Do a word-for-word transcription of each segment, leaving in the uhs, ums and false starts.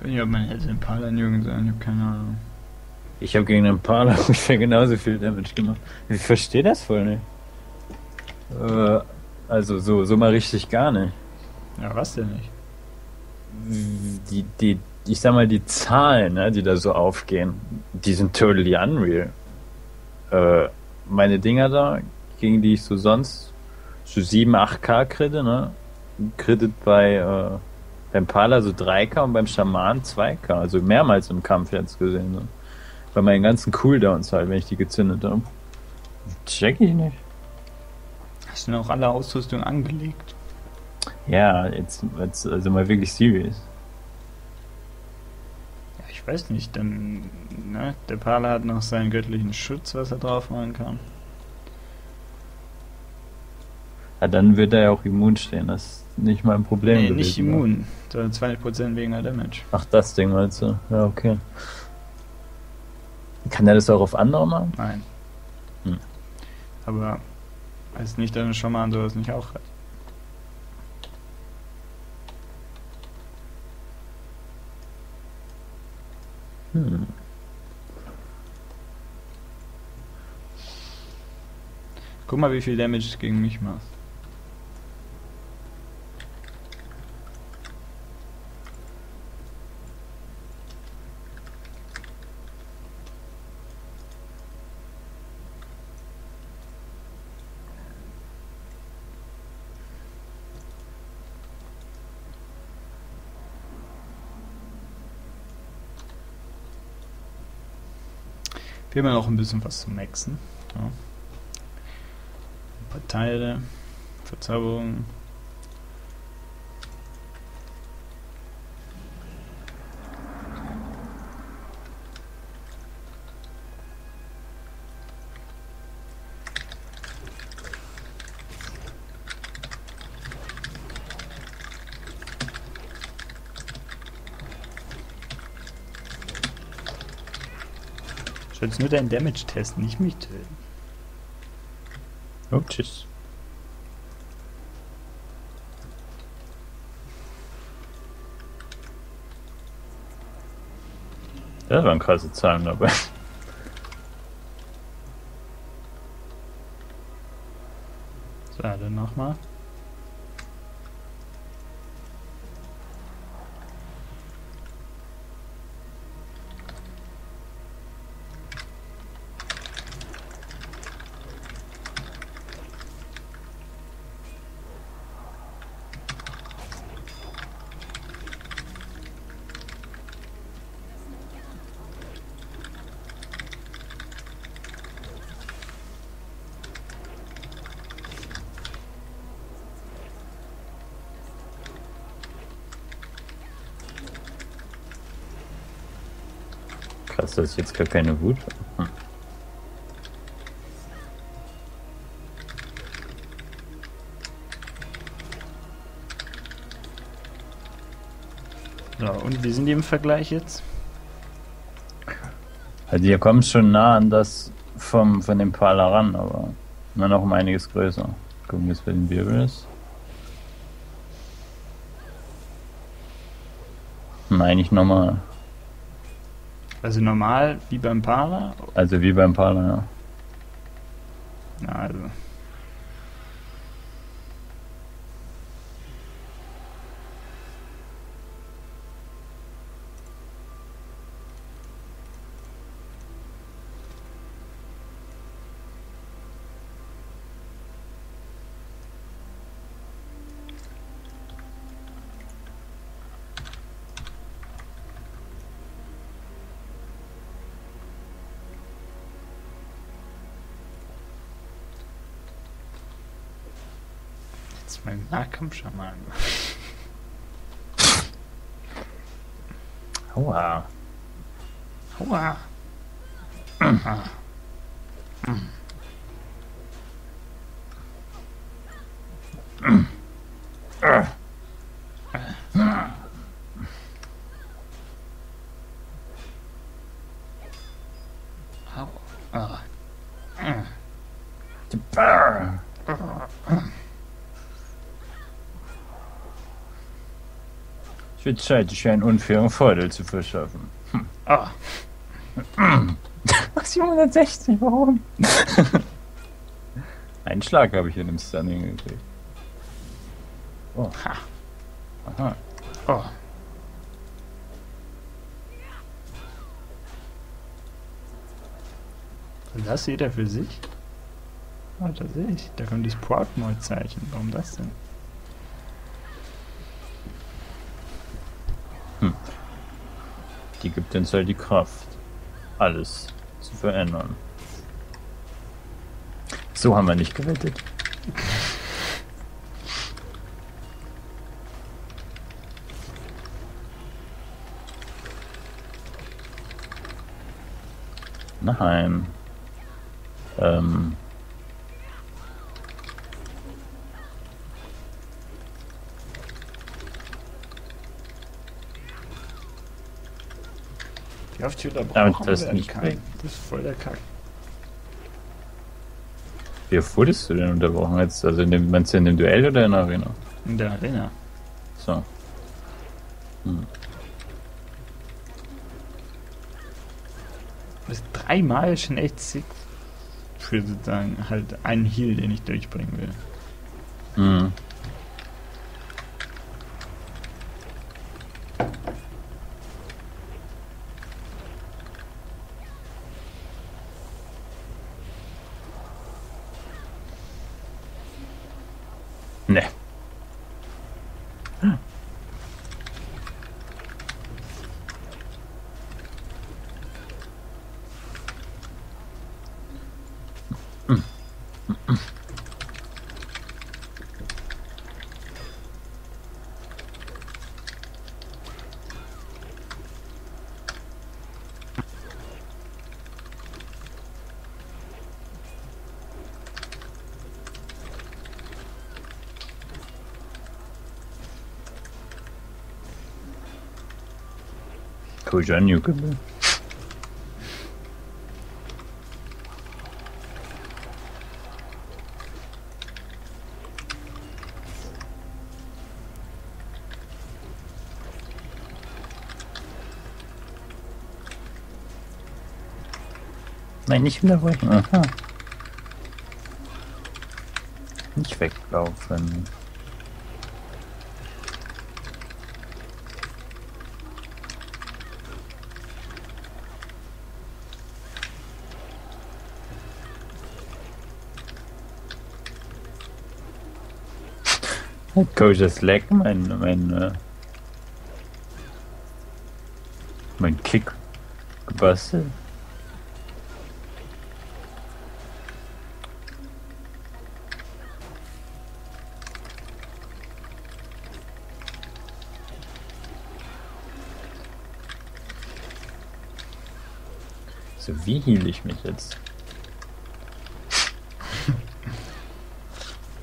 Ich weiß nicht, ob man hätte den Paladin Jürgen sein, ich hab keine Ahnung. Ich habe gegen den Paladin ungefähr genauso viel Damage gemacht. Ich verstehe das voll nicht. Äh, also so, so mal richtig gar nicht. Ja, was denn nicht? Die, die, ich sag mal, die Zahlen, ne, die da so aufgehen, die sind totally unreal. Äh, meine Dinger da, gegen die ich so sonst so sieben, acht K kritte, ne? Krittet bei äh, beim Pala so drei K und beim Schaman zwei K, also mehrmals im Kampf jetzt gesehen. So. Bei meinen ganzen Cooldowns halt, wenn ich die gezündet habe. Check ich nicht. Hast du noch alle Ausrüstung angelegt? Ja, jetzt, jetzt also mal wirklich serious. Ja, ich weiß nicht, dann, ne, der Pala hat noch seinen göttlichen Schutz, was er drauf machen kann. Ja, dann wird er ja auch immun stehen, das ist nicht mein Problem. Nee, gewesen, nicht immun, sondern zwanzig Prozent weniger Damage. Ach, das Ding meinst du? Ja, okay. Kann er das auch auf andere machen? Nein. Hm. Aber heißt nicht, dass ein Schaman sowas nicht auch hat. Hm. Guck mal, wie viel Damage es gegen mich macht. Wir haben ja noch ein bisschen was zu maxen. Ja. Ein paar Teile, Verzauberungen. Du sollst nur deinen Damage testen, nicht mich töten. Oh, tschüss. Da waren krasse Zahlen dabei. So, dann nochmal. Krass, dass ich jetzt gar keine Wut habe. Hm. Ja, und wie sind die im Vergleich jetzt? Also ihr kommt schon nah an das vom, von dem Pala ran, aber immer noch um einiges größer. Gucken wir, es bei den Wirbel ist. Nein, nicht nochmal. Also normal, wie beim Pala? Also wie beim Pala, ja. Na, also. Mein Nahkampfschaman. Aua. Aua. Es wird Zeit, sich einen unfairen Vorteil zu verschaffen. Hm. Ah. siebenhundertsechzig, warum? Einen Schlag habe ich in dem Stunning gekriegt. Oh. Aha. Oh. Und das jeder für sich? Oh, da sehe ich. Da kommt das Portmoy-Zeichen. Warum das denn? Hm. Die gibt uns halt die Kraft, alles zu verändern. So haben wir nicht gewettet. Nein. Ähm. Wie oft wir da brauchen, das ist nicht kein. Das ist voll der Kack. Wie wurdest du denn unterbrochen jetzt? Also in dem, meinst du in dem Duell oder in der Arena? In der Arena. So. Hm. Das dreimal schon echt sick. Für sozusagen halt einen Heal, den ich durchbringen will. Hm. Ne. Hm. Hm. Hm. Genuke. Nein, nicht hinterrücken. Aha. Nicht weglaufen. Coach, das lag mein, mein, mein Kick gebastelt. So, wie heal ich mich jetzt?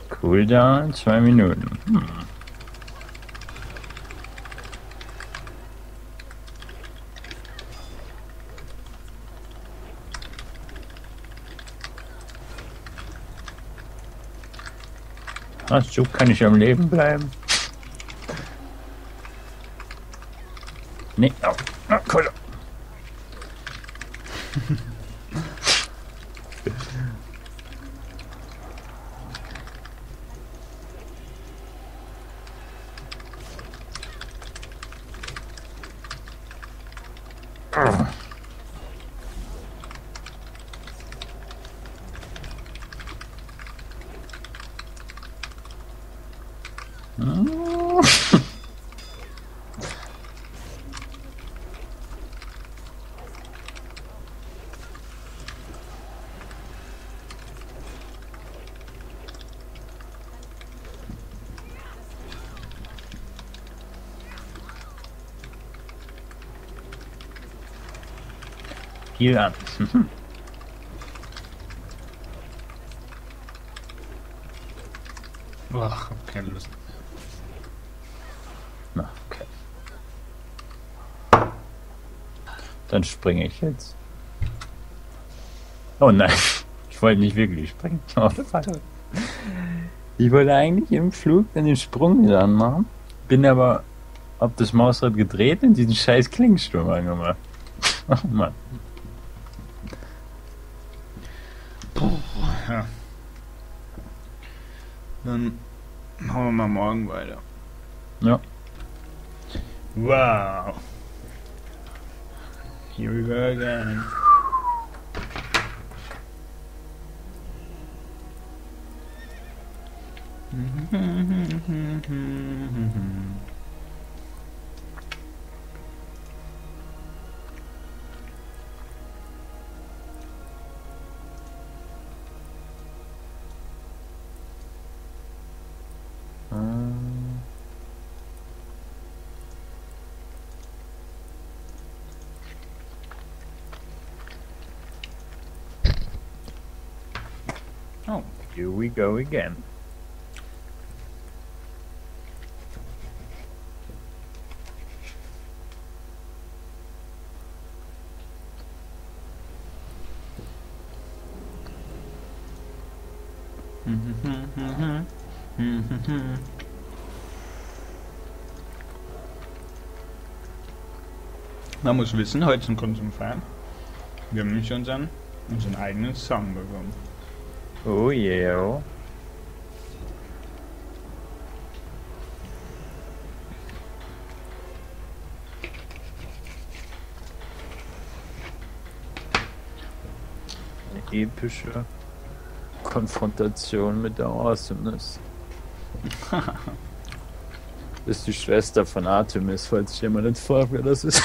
Cooldown, zwei Minuten. Hm. Ach, so kann ich am Leben bleiben. Nee, oh, oh, cool. Hier an. Mhm. Boah, hab keine Lust mehr. Na, okay. Dann springe ich jetzt. Oh nein, ich wollte nicht wirklich springen. Oh, ich wollte eigentlich im Flug dann den Sprung wieder anmachen, bin aber Hab das Mausrad gedreht und diesen scheiß Klingensturm angemacht. Oh Mann. Puh, ja. Dann machen wir mal morgen weiter. Ja. Wow. Here we go again. Oh, here we go again. Man muss wissen, heute zum Konsumfahren. Wir haben nicht unseren, unseren eigenen Song bekommen. Oh yeah. Eine epische Konfrontation mit der Awesomeness. Das ist die Schwester von Artemis, falls ich jemand nicht fragt, wer das ist.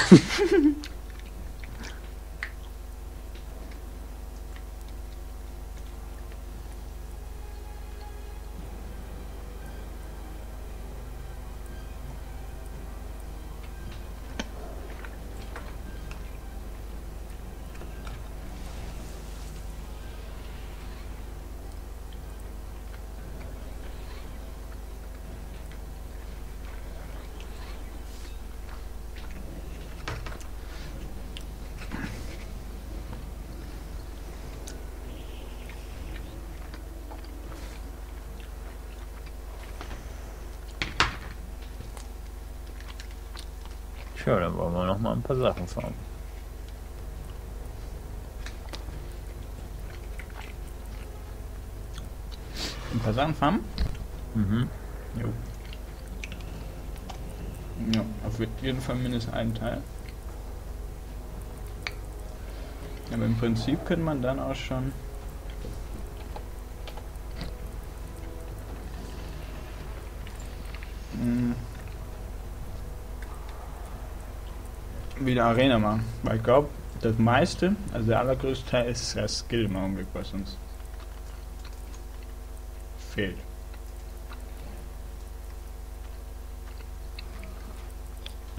Tja, dann wollen wir noch mal ein paar Sachen fahren. Ein paar Sachen fahren? Mhm. Jo. Ja, auf jeden Fall mindestens einen Teil. Aber im Prinzip könnte man dann auch schon... Mh, wieder Arena machen, weil ich glaube, das meiste, also der allergrößte Teil ist das Skill im Augenblick, was uns fehlt.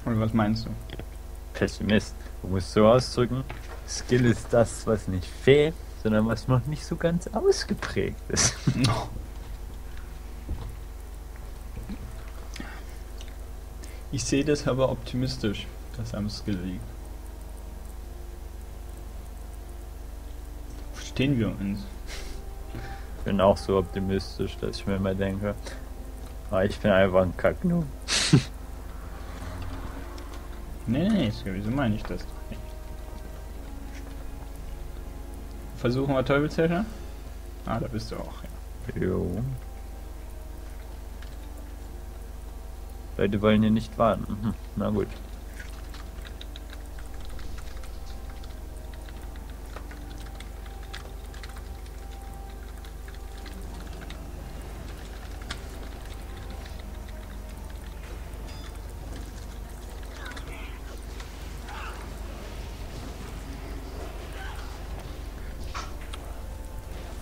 Oder was meinst du? Pessimist, du musst so ausdrücken, Skill ist das, was nicht fehlt, sondern was noch nicht so ganz ausgeprägt ist. Ich sehe das aber optimistisch, das am Skill liegt. Verstehen wir uns? Ich bin auch so optimistisch, dass ich mir immer denke, ah, ich bin einfach ein Kacknoob. Nee, nee, nee, wieso meine ich das doch nicht? Versuchen wir Teufelshäscher? Ah, da bist du auch, ja. Jo. Leute wollen hier nicht warten. Hm, na gut.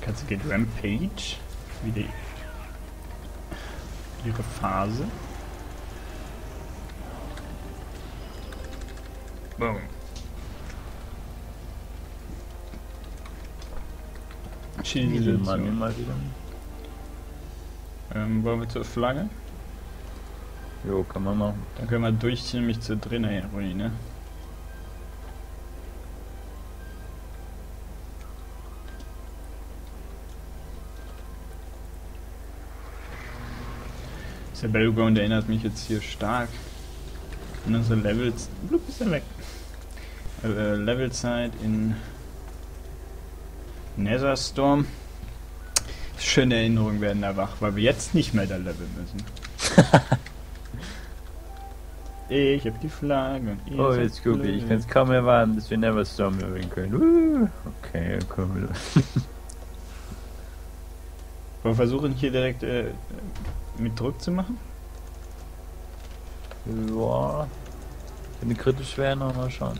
Jetzt geht Rampage wieder ihre Phase. Boom. Schießen wir mal wieder. Ähm, wollen wir zur Flagge? Jo, kann man machen. Dann können wir durchziehen, mich zu drinnen Ruine. Der Battleground erinnert mich jetzt hier stark Und unsere Levels. Blub, ist er weg. Äh, Levelzeit in Netherstorm. Schöne Erinnerungen werden erwacht, weil wir jetzt nicht mehr da leveln müssen. Ich hab die Flagge. Und oh, jetzt Scooby, ich kann es kaum erwarten, bis wir Netherstorm leveln können. Uh, okay, cool. Wir versuchen hier direkt äh, mit Druck zu machen. Joa. Wenn die kritisch wären, mal schauen.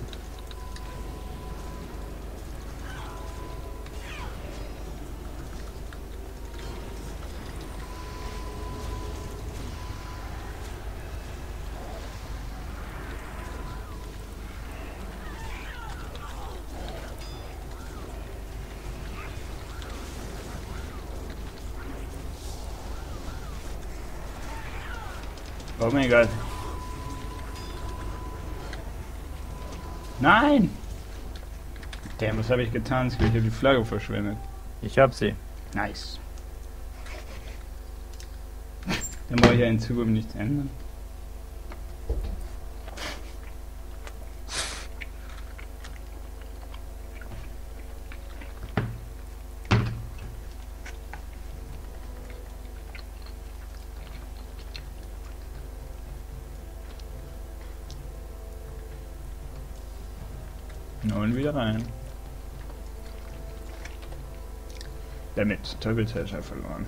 Oh mein Gott. Nein! Damn, was habe ich getan? Ich habe die Flagge verschwendet. Ich hab sie. Nice. Dann brauche ich ja in Zukunft nichts ändern. Und wieder rein. Damit, Turbo-Täter verloren.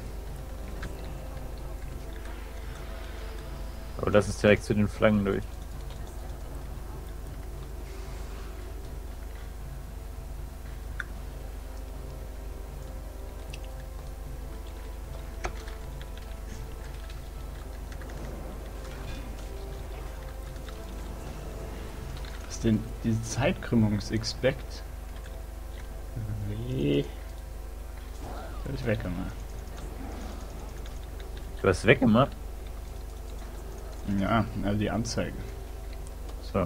Oh, das ist direkt zu den Flaggen durch. Den, diese Zeitkrümmungsexpekt. Wie? Hab ich weggemacht. Du hast weggemacht? Ja, also die Anzeige. So.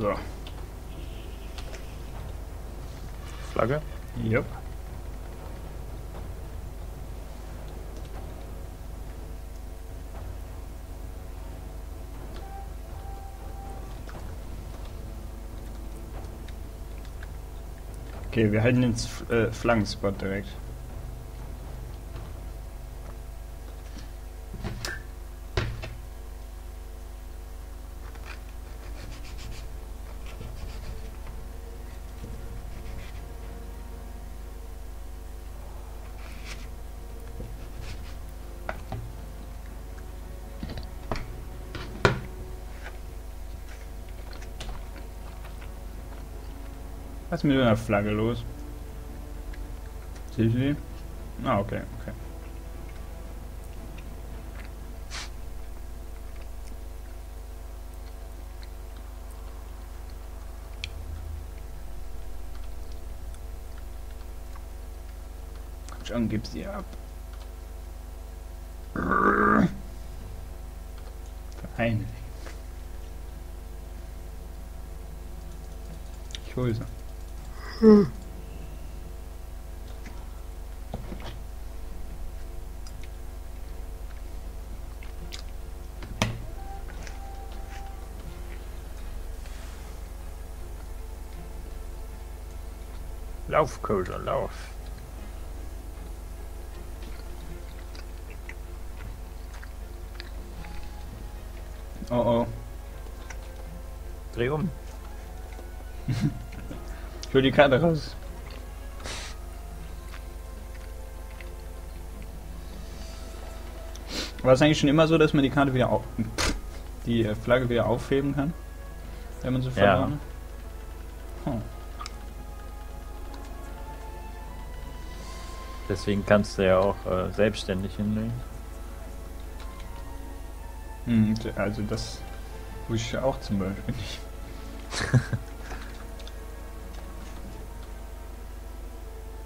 So. Flagge? Jupp. Okay, wir halten den äh, Flaggenspot direkt. Was ist mit einer Flagge los? Siehst du die? Ah, okay, okay. Schon gibt's die ab. Vereine. Ich hol sie. Hm. Lauf, Coder, lauf. Oh oh. Dreh um. Ich hol die Karte raus. War es eigentlich schon immer so, dass man die Karte wieder auf... die Flagge wieder aufheben kann? Wenn man sie verloren hat? Ja. Oh. Deswegen kannst du ja auch äh, selbstständig hinlegen. Hm, also das wusste ich ja auch zum Beispiel nicht.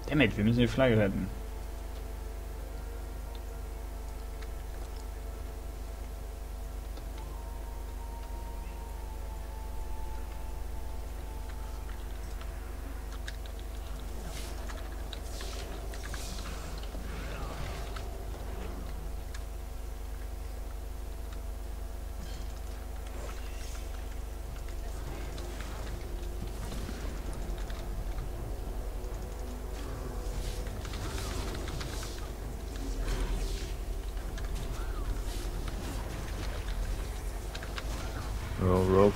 Dammit, wir müssen die Flagge retten. Rogue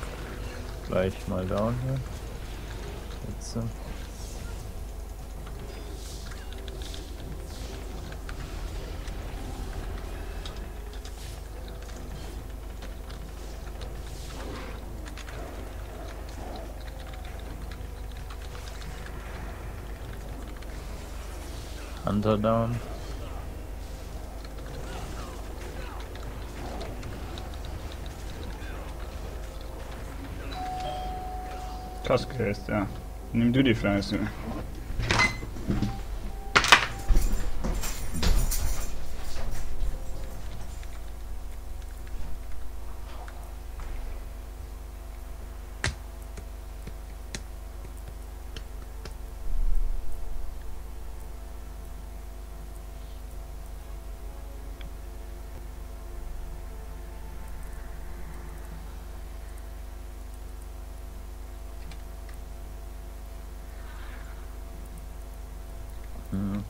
gleich mal down hier. Jetzt, äh Hunter down. Kaske ist, ja. Nimm du die Fleiße.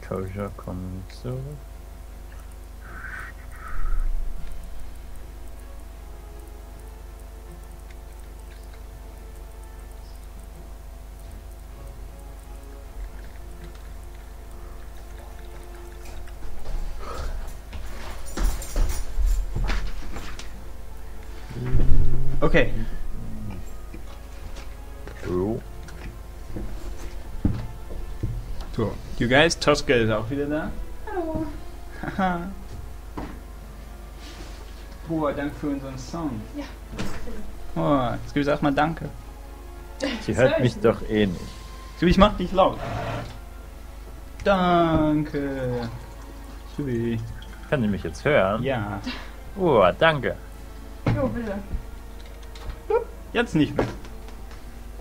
Koja kommt zurück. Okay. So. So. You guys, Tosca ist auch wieder da. Hallo. Haha. Boah, danke für unseren Song. Ja. Boah, jetzt gibt's auch mal Danke. Sie hört mich doch eh nicht. Scooby, ich mach dich laut. Danke. Scooby. Kann sie mich jetzt hören? Ja. Boah, danke. Jo, bitte. Jetzt nicht mehr.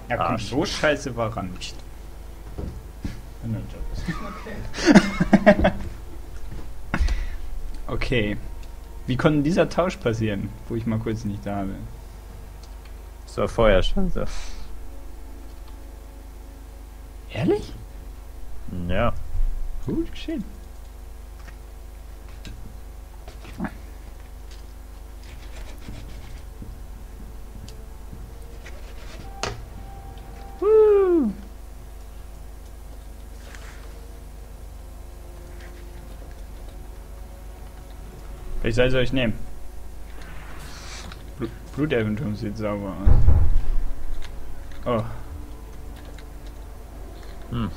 Ja, komm, so scheiße war ran nicht. Okay. Okay. Wie konnte dieser Tausch passieren, wo ich mal kurz nicht da bin? Das war vorher schon so. Ehrlich? Ja. Gut geschehen. Ich soll es euch nehmen. Bl Blutelfenturm sieht sauber aus. Oh. Hm.